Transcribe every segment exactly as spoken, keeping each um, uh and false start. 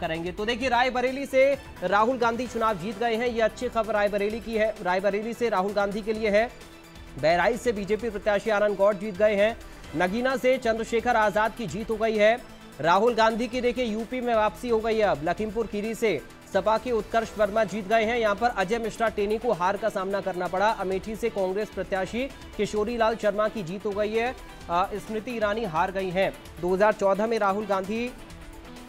करेंगे। तो देखिए, रायबरेली से राहुल गांधी चुनाव जीत गए हैं, यह अच्छी खबर रायबरेली की है, रायबरेली से राहुल गांधी के लिए है। बहराई से बीजेपी प्रत्याशी आरंग गौड़ जीत गए हैं। नगीना से चंद्रशेखर आजाद की जीत हो गई है। राहुल गांधी की देखिए यूपी में वापसी हो गई है। अब लखीमपुर खीरी से सपा के उत्कर्ष वर्मा जीत गए हैं, यहाँ पर अजय मिश्रा टेनी को हार का सामना करना पड़ा। अमेठी से कांग्रेस प्रत्याशी किशोरी लाल शर्मा की जीत हो गई है, स्मृति ईरानी हार गई हैं। दो हज़ार चौदह में राहुल गांधी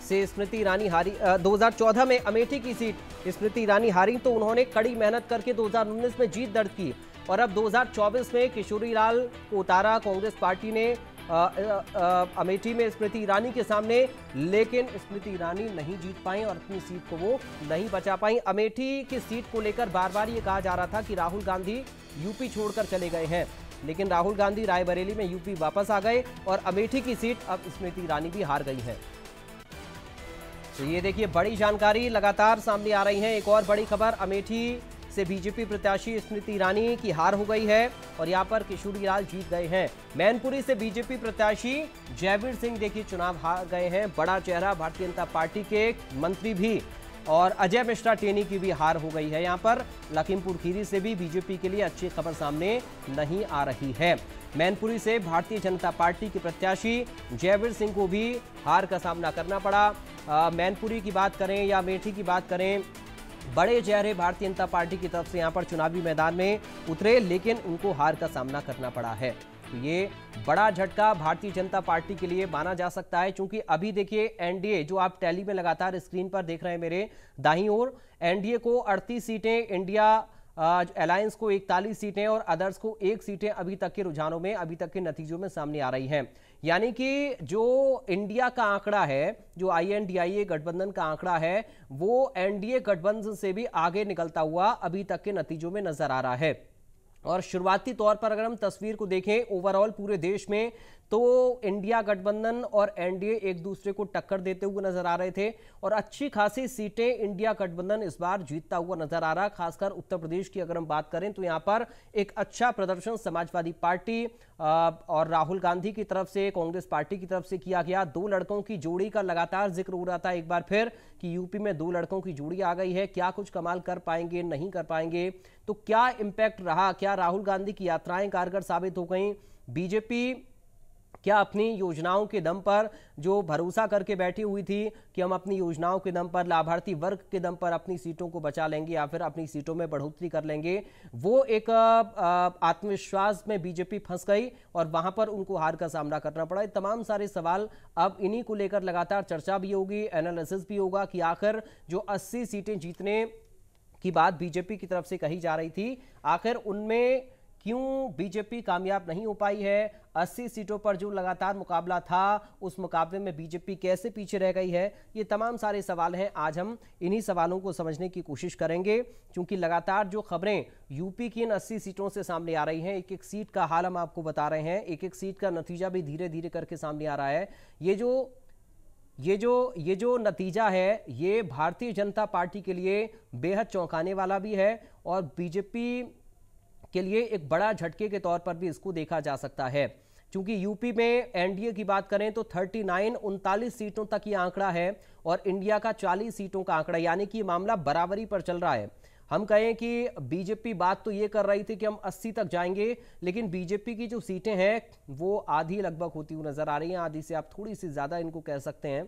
से स्मृति ईरानी हारी, दो हज़ार चौदह में अमेठी की सीट स्मृति ईरानी हारी, तो उन्होंने कड़ी मेहनत करके दो हज़ार उन्नीस में जीत दर्ज की और अब दो हज़ार चौबीस में किशोरी लाल को उतारा कांग्रेस पार्टी ने आ, आ, आ, अमेठी में स्मृति ईरानी के सामने, लेकिन स्मृति ईरानी नहीं जीत पाई और अपनी सीट को वो नहीं बचा पाई। अमेठी की सीट को लेकर बार बार ये कहा जा रहा था कि राहुल गांधी यूपी छोड़कर चले गए हैं, लेकिन राहुल गांधी रायबरेली में यूपी वापस आ गए और अमेठी की सीट अब स्मृति ईरानी भी हार गई है। तो ये देखिए बड़ी जानकारी लगातार सामने आ रही है। एक और बड़ी खबर, अमेठी से बीजेपी प्रत्याशी स्मृति ईरानी की हार हो गई है और यहाँ पर किशोरी लाल जीत गए हैं। मैनपुरी से बीजेपी प्रत्याशी जयवीर सिंह देखिए चुनाव हार गए हैं, बड़ा चेहरा भारतीय जनता पार्टी के मंत्री भी, और अजय मिश्रा टेनी की भी हार हो गई है। यहाँ पर लखीमपुर खीरी से भी बीजेपी के लिए अच्छी खबर सामने नहीं आ रही है। मैनपुरी से भारतीय जनता पार्टी के प्रत्याशी जयवीर सिंह को भी हार का सामना करना पड़ा। मैनपुरी की बात करें या अमेठी की बात करें, बड़े चेहरे भारतीय जनता पार्टी की तरफ से यहाँ पर चुनावी मैदान में उतरे, लेकिन उनको हार का सामना करना पड़ा है। तो ये बड़ा झटका भारतीय जनता पार्टी के लिए माना जा सकता है, क्योंकि अभी देखिए एनडीए जो आप टैली में लगातार स्क्रीन पर देख रहे हैं मेरे दाईं ओर, एनडीए को अड़तीस सीटें, इंडिया अलायंस को इकतालीस सीटें और अदर्स को एक सीटें अभी तक के रुझानों में, अभी तक के नतीजों में सामने आ रही हैं। यानी कि जो इंडिया का आंकड़ा है, जो आई एन डी आई ए गठबंधन का आंकड़ा है, वो एन डी ए गठबंधन से भी आगे निकलता हुआ अभी तक के नतीजों में नजर आ रहा है। और शुरुआती तौर पर अगर हम तस्वीर को देखें ओवरऑल पूरे देश में, तो इंडिया गठबंधन और एन डी ए एक दूसरे को टक्कर देते हुए नजर आ रहे थे और अच्छी खासी सीटें इंडिया गठबंधन इस बार जीतता हुआ नजर आ रहा। खासकर उत्तर प्रदेश की अगर हम बात करें तो यहाँ पर एक अच्छा प्रदर्शन समाजवादी पार्टी और राहुल गांधी की तरफ से, कांग्रेस पार्टी की तरफ से किया गया। दो लड़कों की जोड़ी का लगातार जिक्र हो रहा था एक बार फिर कि यूपी में दो लड़कों की जोड़ी आ गई है, क्या कुछ कमाल कर पाएंगे, नहीं कर पाएंगे। तो क्या इम्पैक्ट रहा, क्या राहुल गांधी की यात्राएं कारगर साबित हो गई, बीजेपी क्या अपनी योजनाओं के दम पर, जो भरोसा करके बैठी हुई थी कि हम अपनी योजनाओं के दम पर, लाभार्थी वर्ग के दम पर अपनी सीटों को बचा लेंगे या फिर अपनी सीटों में बढ़ोतरी कर लेंगे, वो एक आत्मविश्वास में बीजेपी फंस गई और वहां पर उनको हार का सामना करना पड़ा। तमाम सारे सवाल, अब इन्हीं को लेकर लगातार चर्चा भी होगी, एनालिसिस भी होगा कि आखिर जो अस्सी सीटें जीतने की बात बीजेपी की तरफ से कही जा रही थी, आखिर उनमें क्यों बीजेपी कामयाब नहीं हो पाई है। अस्सी सीटों पर जो लगातार मुकाबला था, उस मुकाबले में बीजेपी कैसे पीछे रह गई है, ये तमाम सारे सवाल हैं। आज हम इन्हीं सवालों को समझने की कोशिश करेंगे, क्योंकि लगातार जो खबरें यूपी की इन अस्सी सीटों से सामने आ रही हैं, एक एक सीट का हाल हम आपको बता रहे हैं, एक एक सीट का नतीजा भी धीरे धीरे करके सामने आ रहा है। ये जो ये जो ये जो नतीजा है, ये भारतीय जनता पार्टी के लिए बेहद चौंकाने वाला भी है और बीजेपी के लिए एक बड़ा झटके के तौर पर भी इसको देखा जा सकता है। क्योंकि यूपी में एन डी ए की बात करें तो उनतालीस उनतालीस सीटों तक ये आंकड़ा है और इंडिया का चालीस सीटों का आंकड़ा, यानी कि ये मामला बराबरी पर चल रहा है। हम कहें कि बीजेपी बात तो ये कर रही थी कि हम अस्सी तक जाएंगे, लेकिन बीजेपी की जो सीटें हैं वो आधी लगभग होती हुई नजर आ रही हैं, आधी से आप थोड़ी सी ज़्यादा इनको कह सकते हैं,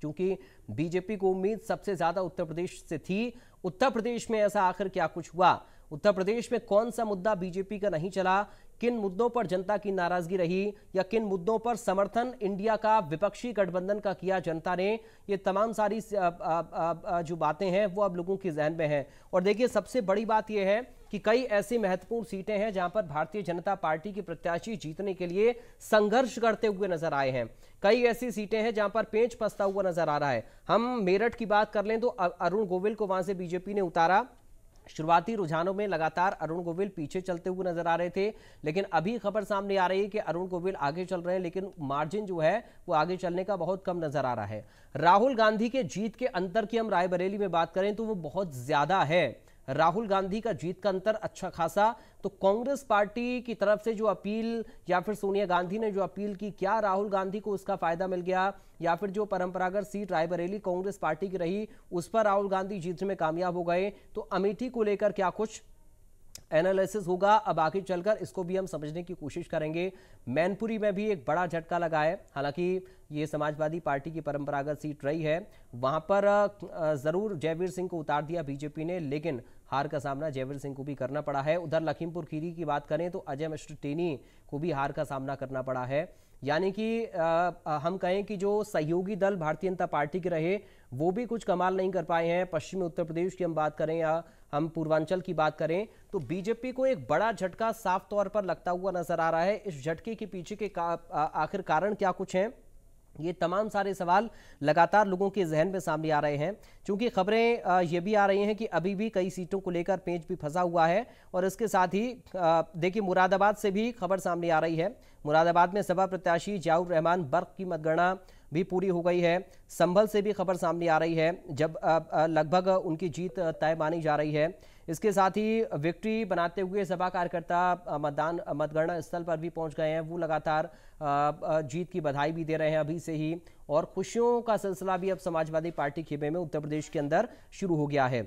क्योंकि बीजेपी को उम्मीद सबसे ज़्यादा उत्तर प्रदेश से थी। उत्तर प्रदेश में ऐसा आखिर क्या कुछ हुआ, उत्तर प्रदेश में कौन सा मुद्दा बीजेपी का नहीं चला, किन मुद्दों पर जनता की नाराजगी रही या किन मुद्दों पर समर्थन इंडिया का विपक्षी गठबंधन का किया जनता ने, ये तमाम सारी जो बातें हैं वो अब लोगों के जहन में हैं। और देखिए सबसे बड़ी बात ये है कि कई ऐसी महत्वपूर्ण सीटें हैं जहां पर भारतीय जनता पार्टी के प्रत्याशी जीतने के लिए संघर्ष करते हुए नजर आए हैं, कई ऐसी सीटें हैं जहां पर पेंच पसता हुआ नजर आ रहा है। हम मेरठ की बात कर लें तो अरुण गोविल को वहां से बीजेपी ने उतारा, शुरुआती रुझानों में लगातार अरुण गोविल पीछे चलते हुए नजर आ रहे थे, लेकिन अभी खबर सामने आ रही है कि अरुण गोविल आगे चल रहे हैं, लेकिन मार्जिन जो है वो आगे चलने का बहुत कम नजर आ रहा है। राहुल गांधी के जीत के अंतर की हम रायबरेली में बात करें तो वो बहुत ज्यादा है। राहुल गांधी का जीत का अंतर अच्छा खासा, तो कांग्रेस पार्टी की तरफ से जो अपील या फिर सोनिया गांधी ने जो अपील की, क्या राहुल गांधी को उसका फायदा मिल गया, या फिर जो परंपरागत सीट रायबरेली कांग्रेस पार्टी की रही उस पर राहुल गांधी जीतने में कामयाब हो गए, तो अमेठी को लेकर क्या कुछ एनालिसिस होगा अब आगे चलकर, इसको भी हम समझने की कोशिश करेंगे। मैनपुरी में भी एक बड़ा झटका लगा है, हालांकि ये समाजवादी पार्टी की परंपरागत सीट रही है, वहां पर जरूर जयवीर सिंह को उतार दिया बीजेपी ने, लेकिन हार का सामना जयवीर सिंह को भी करना पड़ा है। उधर लखीमपुर खीरी की बात करें तो अजय मिश्रा टेनी को भी हार का सामना करना पड़ा है, यानी कि आ, हम कहें कि जो सहयोगी दल भारतीय जनता पार्टी के रहे वो भी कुछ कमाल नहीं कर पाए हैं। पश्चिमी उत्तर प्रदेश की हम बात करें या हम पूर्वांचल की बात करें तो बीजेपी को एक बड़ा झटका साफ तौर पर लगता हुआ नजर आ रहा है। इस झटके के पीछे के का, आ, आखिर कारण क्या कुछ हैं, ये तमाम सारे सवाल लगातार लोगों के जहन में सामने आ रहे हैं, क्योंकि खबरें ये भी आ रही हैं कि अभी भी कई सीटों को लेकर पेंच भी फंसा हुआ है। और इसके साथ ही देखिए मुरादाबाद से भी खबर सामने आ रही है, मुरादाबाद में सपा प्रत्याशी जिया उर रहमान बर्क की मतगणना भी पूरी हो गई है। संभल से भी खबर सामने आ रही है, जब लगभग उनकी जीत तय मानी जा रही है। इसके साथ ही विक्ट्री बनाते हुए सपा कार्यकर्ता मतदान मतगणना स्थल पर भी पहुंच गए हैं, वो लगातार जीत की बधाई भी दे रहे हैं अभी से ही, और खुशियों का सिलसिला भी अब समाजवादी पार्टी खेमे में उत्तर प्रदेश के अंदर शुरू हो गया है।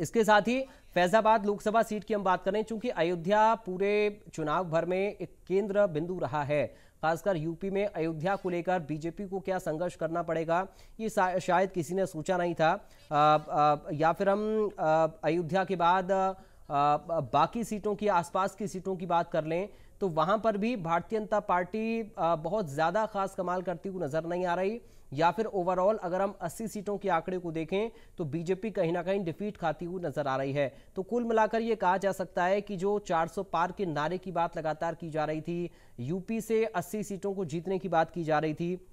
इसके साथ ही फैजाबाद लोकसभा सीट की हम बात करें, चूंकि अयोध्या पूरे चुनाव भर में एक केंद्र बिंदु रहा है, खासकर यूपी में अयोध्या को लेकर बीजेपी को क्या संघर्ष करना पड़ेगा ये शायद किसी ने सोचा नहीं था। आ, आ, या फिर हम अयोध्या के बाद आ, बाकी सीटों की आसपास की सीटों की बात कर लें तो वहां पर भी भारतीय जनता पार्टी आ, बहुत ज़्यादा खास कमाल करती हुई नजर नहीं आ रही, या फिर ओवरऑल अगर हम अस्सी सीटों के आंकड़े को देखें तो बीजेपी कहीं ना कहीं डिफीट खाती हुई नजर आ रही है। तो कुल मिलाकर ये कहा जा सकता है कि जो चार सौ पार के नारे की बात लगातार की जा रही थी, यूपी से अस्सी सीटों को जीतने की बात की जा रही थी,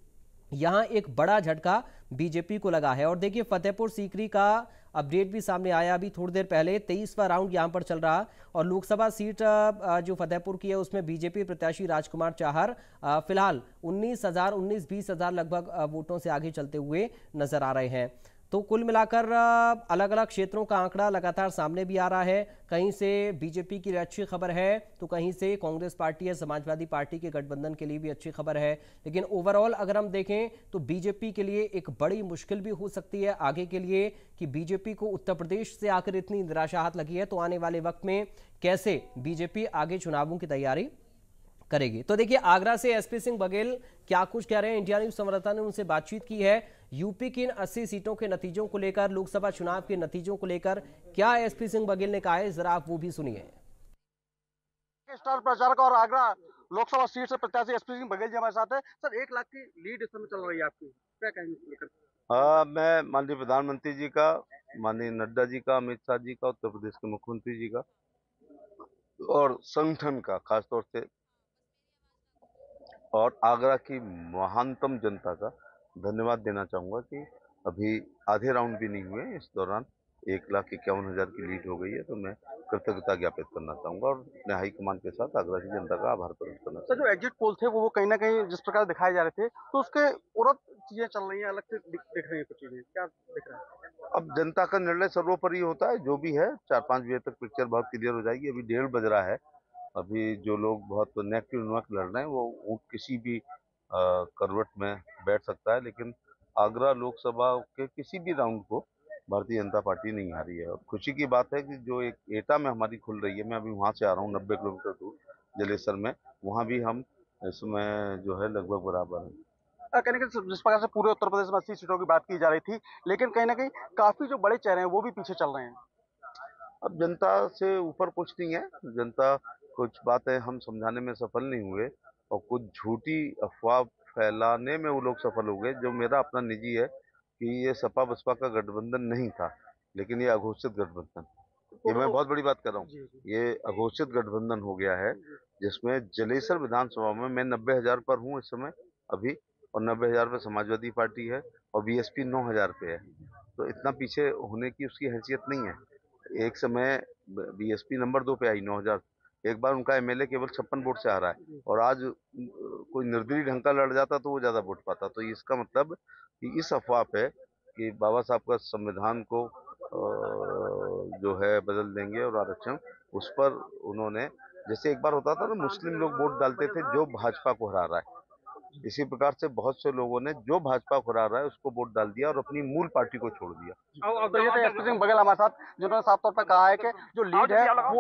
यहाँ एक बड़ा झटका बीजेपी को लगा है। और देखिए फतेहपुर सीकरी का अपडेट भी सामने आया अभी थोड़ी देर पहले, तेईसवां राउंड यहाँ पर चल रहा, और लोकसभा सीट जो फतेहपुर की है उसमें बीजेपी प्रत्याशी राजकुमार चाहर फिलहाल उन्नीस हज़ार उन्नीस बीस हज़ार लगभग वोटों से आगे चलते हुए नजर आ रहे हैं। तो कुल मिलाकर अलग अलग क्षेत्रों का आंकड़ा लगातार सामने भी आ रहा है, कहीं से बीजेपी की अच्छी खबर है तो कहीं से कांग्रेस पार्टी या समाजवादी पार्टी के गठबंधन के लिए भी अच्छी खबर है, लेकिन ओवरऑल अगर हम देखें तो बीजेपी के लिए एक बड़ी मुश्किल भी हो सकती है आगे के लिए कि बीजेपी को उत्तर प्रदेश से आकर इतनी निराशा हाथ लगी है, तो आने वाले वक्त में कैसे बीजेपी आगे चुनावों की तैयारी करेगी। तो देखिए आगरा से एसपी सिंह बघेल क्या कुछ कह रहे हैं, इंडिया न्यूज संवाददाता ने उनसे बातचीत की है। यूपी की इन अस्सी सीटों के नतीजों को लेकर, लोकसभा चुनाव के नतीजों को लेकर क्या एसपी सिंह बघेल ने कहा है, जरा आप वो भी सुनिए। स्टार प्रचारक और आगरा लोकसभा सीट से प्रत्याशी एसपी सिंह बघेल जी हमारे साथ है। सर, एक लाख की लीड इस समय चल रही है आपकी, क्या कहेंगे? हाँ, मैं माननीय प्रधानमंत्री जी का, माननीय नड्डा जी का, अमित शाह जी का, उत्तर प्रदेश के मुख्यमंत्री जी का और संगठन का, खासतौर से और आगरा की महानतम जनता का धन्यवाद देना चाहूँगा कि अभी आधे राउंड भी नहीं हुए, इस दौरान एक लाख इक्यावन हज़ार की लीड हो गई है, तो मैं कृतज्ञता ज्ञापित करना चाहूँगा और अपने हाईकमान के साथ आगरा की जनता का आभार प्रकट करना चाहूँगा। सर, जो एग्जिट पोल थे वो कहीं ना कहीं जिस प्रकार दिखाए जा रहे थे तो उसके उलट चीज़ें चल रही हैं, अलग से दिख, दिख रही हैं कुछ चीज़ें, क्या दिख रहा है? अब जनता का निर्णय सर्वोपरि होता है, जो भी है चार पाँच बजे तक पिक्चर बहुत क्लियर हो जाएगी। अभी डेढ़ बज रहा है, अभी जो लोग बहुत नेगेटिव नुक लड़ रहे हैं वो, वो किसी भी आ, करवट में बैठ सकता है, लेकिन आगरा लोकसभा के किसी भी राउंड को भारतीय जनता पार्टी नहीं हारी है। खुशी की बात है कि जो एक एटा में हमारी खुल रही है, मैं अभी वहाँ से आ रहा हूँ नब्बे किलोमीटर दूर जलेसर में, वहाँ भी हम इसमें जो है लगभग बराबर हैं। कहीं ना कहीं जिस प्रकार से पूरे उत्तर प्रदेश में अस्सी सीटों की बात की जा रही थी, लेकिन कहीं ना कहीं काफ़ी जो बड़े चेहरे हैं वो भी पीछे चल रहे हैं। अब जनता से ऊपर कुछ नहीं है, जनता कुछ बातें हम समझाने में सफल नहीं हुए और कुछ झूठी अफवाह फैलाने में वो लोग सफल हो गए। जो मेरा अपना निजी है कि ये सपा बसपा का गठबंधन नहीं था, लेकिन ये अघोषित गठबंधन, ये मैं बहुत बड़ी बात कर रहा हूँ, ये अघोषित गठबंधन हो गया है, जिसमें जलेसर विधानसभा में मैं नब्बे हज़ार पर हूँ इस समय अभी, और नब्बे हज़ार पर समाजवादी पार्टी है और बी एस पी नौ हज़ार पे है, तो इतना पीछे होने की उसकी हैसियत नहीं है। एक समय बी एस पी नंबर दो पे आई नौ हज़ार, एक बार उनका एमएलए केवल छप्पन वोट से आ रहा है, और आज कोई निर्दलीय ढंग का लड़ जाता तो वो ज़्यादा वोट पाता। तो इसका मतलब कि इस अफवाह पे कि बाबा साहब का संविधान को जो है बदल देंगे और आरक्षण, उस पर उन्होंने, जैसे एक बार होता था ना मुस्लिम लोग वोट डालते थे जो भाजपा को हरा रहा है, इसी प्रकार से बहुत से लोगों ने जो भाजपा को हरा रहा है उसको वोट डाल दिया और अपनी मूल पार्टी को छोड़ दिया। एसपी सिंह बघेल हमारे साथ, जिन्होंने साफ तौर पर कहा है कि जो लीड है वो